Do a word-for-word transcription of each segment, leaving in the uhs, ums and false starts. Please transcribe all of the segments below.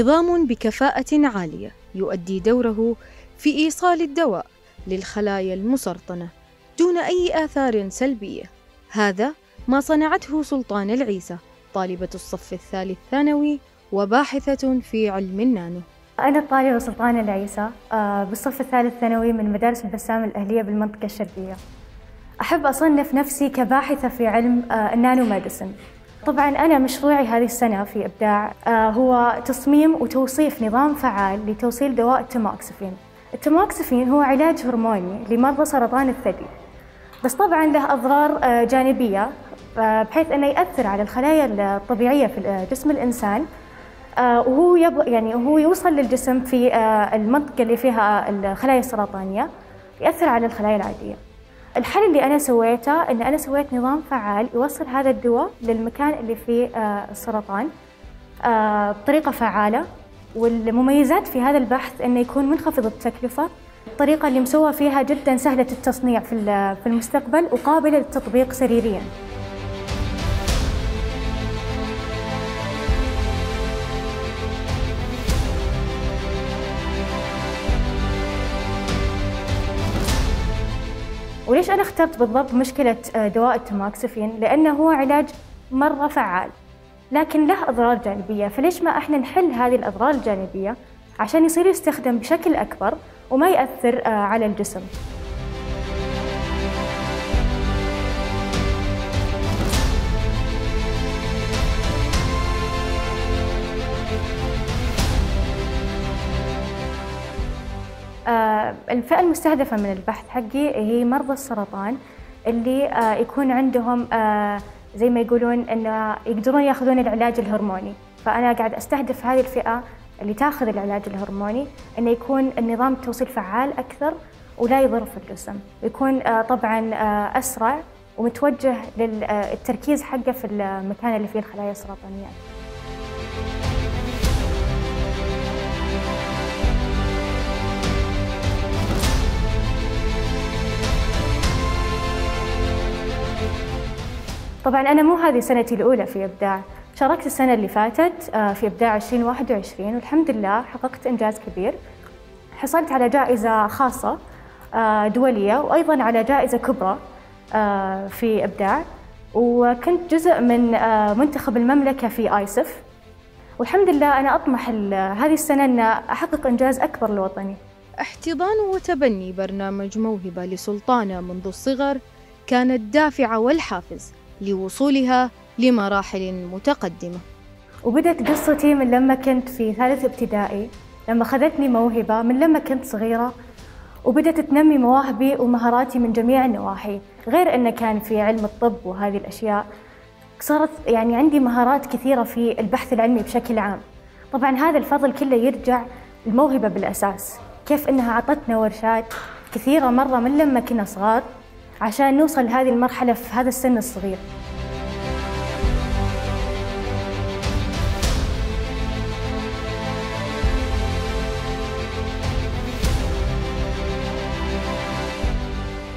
نظام بكفاءة عالية يؤدي دوره في إيصال الدواء للخلايا المسرطنة دون أي آثار سلبية. هذا ما صنعته سلطان العيسى، طالبة الصف الثالث ثانوي وباحثة في علم النانو. أنا طالبة سلطان العيسى بالصف الثالث ثانوي من مدارس البسام الأهلية بالمنطقة الشرقية. أحب أصنف نفسي كباحثة في علم النانو ميديسن. طبعاً أنا مشروعي هذه السنة في إبداع هو تصميم وتوصيف نظام فعال لتوصيل دواء التاموكسيفين. التاموكسيفين هو علاج هرموني لمرضى سرطان الثدي، بس طبعاً له أضرار جانبية بحيث أنه يأثر على الخلايا الطبيعية في جسم الإنسان، وهو يعني هو يوصل للجسم في المنطقة اللي فيها الخلايا السرطانية، يأثر على الخلايا العادية. الحل اللي أنا سويته إن أنا سويت نظام فعال يوصل هذا الدواء للمكان اللي فيه السرطان بطريقة فعالة. والمميزات في هذا البحث إنه يكون منخفض التكلفة، الطريقة اللي مسوى فيها جدا سهلة التصنيع في المستقبل وقابلة للتطبيق سريريا. وليش أنا اخترت بالضبط مشكلة دواء التاموكسيفين؟ لأنه هو علاج مرة فعال لكن له أضرار جانبية، فليش ما احنا نحل هذه الأضرار الجانبية عشان يصير يستخدم بشكل أكبر وما يأثر على الجسم. الفئة المستهدفة من البحث حقي هي مرضى السرطان اللي يكون عندهم زي ما يقولون إنه يقدرون ياخذون العلاج الهرموني، فأنا قاعد أستهدف هذه الفئة اللي تاخذ العلاج الهرموني إنه يكون النظام التوصيل فعال أكثر ولا يضر في الجسم، ويكون طبعاً أسرع ومتوجه للتركيز حقه في المكان اللي فيه الخلايا السرطانية. طبعاً أنا مو هذه سنتي الأولى في إبداع، شاركت السنة اللي فاتت في إبداع ألفين وواحد وعشرين والحمد لله حققت إنجاز كبير. حصلت على جائزة خاصة دولية وأيضاً على جائزة كبرى في إبداع، وكنت جزء من منتخب المملكة في آيسف، والحمد لله أنا أطمح هذه السنة أن أحقق إنجاز أكبر لوطني. احتضان وتبني برنامج موهبة لسلطانة منذ الصغر كان الدافع والحافز لوصولها لمراحل متقدمة. وبدأت قصتي من لما كنت في ثالث ابتدائي، لما أخذتني موهبة من لما كنت صغيرة، وبدأت تنمي مواهبي ومهاراتي من جميع النواحي. غير أنه كان في علم الطب وهذه الأشياء، صارت يعني عندي مهارات كثيرة في البحث العلمي بشكل عام. طبعاً هذا الفضل كله يرجع الموهبة بالأساس، كيف أنها عطتنا ورشات كثيرة مرة من لما كنا صغار عشان نوصل لهذه المرحلة في هذا السن الصغير.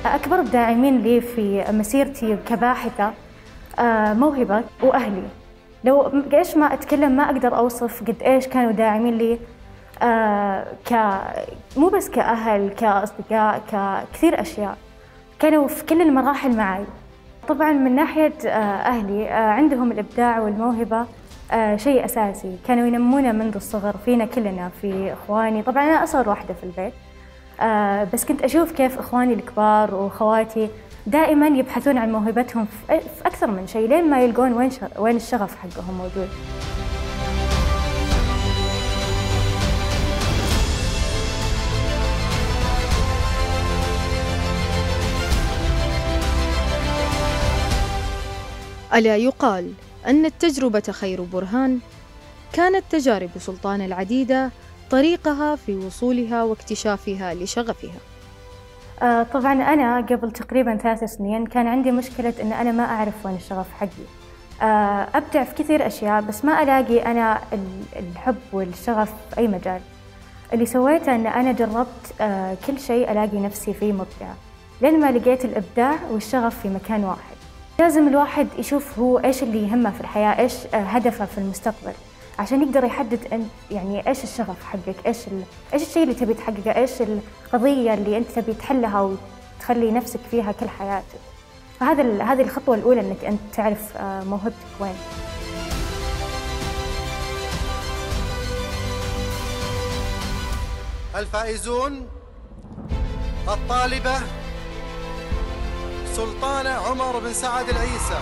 أكبر الداعمين لي في مسيرتي كباحثة موهبة وأهلي. لو إيش ما أتكلم ما أقدر أوصف قد إيش كانوا داعمين لي، ك مو بس كأهل، كأصدقاء، ككثير أشياء، كانوا في كل المراحل معي. طبعاً من ناحية أهلي عندهم الإبداع والموهبة شيء أساسي، كانوا ينمونا منذ الصغر فينا كلنا، في إخواني. طبعاً أنا أصغر واحدة في البيت، بس كنت أشوف كيف إخواني الكبار وخواتي دائماً يبحثون عن موهبتهم في أكثر من شيء لين ما يلقون وين وين الشغف حقهم موجود. ألا يقال أن التجربة خير برهان؟ كانت تجارب سلطان العديدة طريقها في وصولها واكتشافها لشغفها. آه طبعاً أنا قبل تقريباً ثلاث سنين كان عندي مشكلة أن أنا ما أعرف وين الشغف حقي. آه أبدع في كثير أشياء بس ما ألاقي أنا الحب والشغف في أي مجال. اللي سويته أن أنا جربت آه كل شيء ألاقي نفسي فيه مبدعة، لين ما لقيت الإبداع والشغف في مكان واحد. لازم الواحد يشوف هو إيش اللي يهمه في الحياة، إيش هدفه في المستقبل. عشان يقدر يحدد أن يعني ايش الشغف حقك، ايش ال... ايش الشيء اللي تبي تحققه، ايش القضيه اللي انت تبي تحلها وتخلي نفسك فيها كل حياتك. فهذا ال... هذه الخطوه الاولى، انك انت تعرف موهبتك وين. الفائزون الطالبه سلطان عمر بن سعد العيسى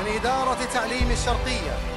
من اداره تعليم الشرقيه.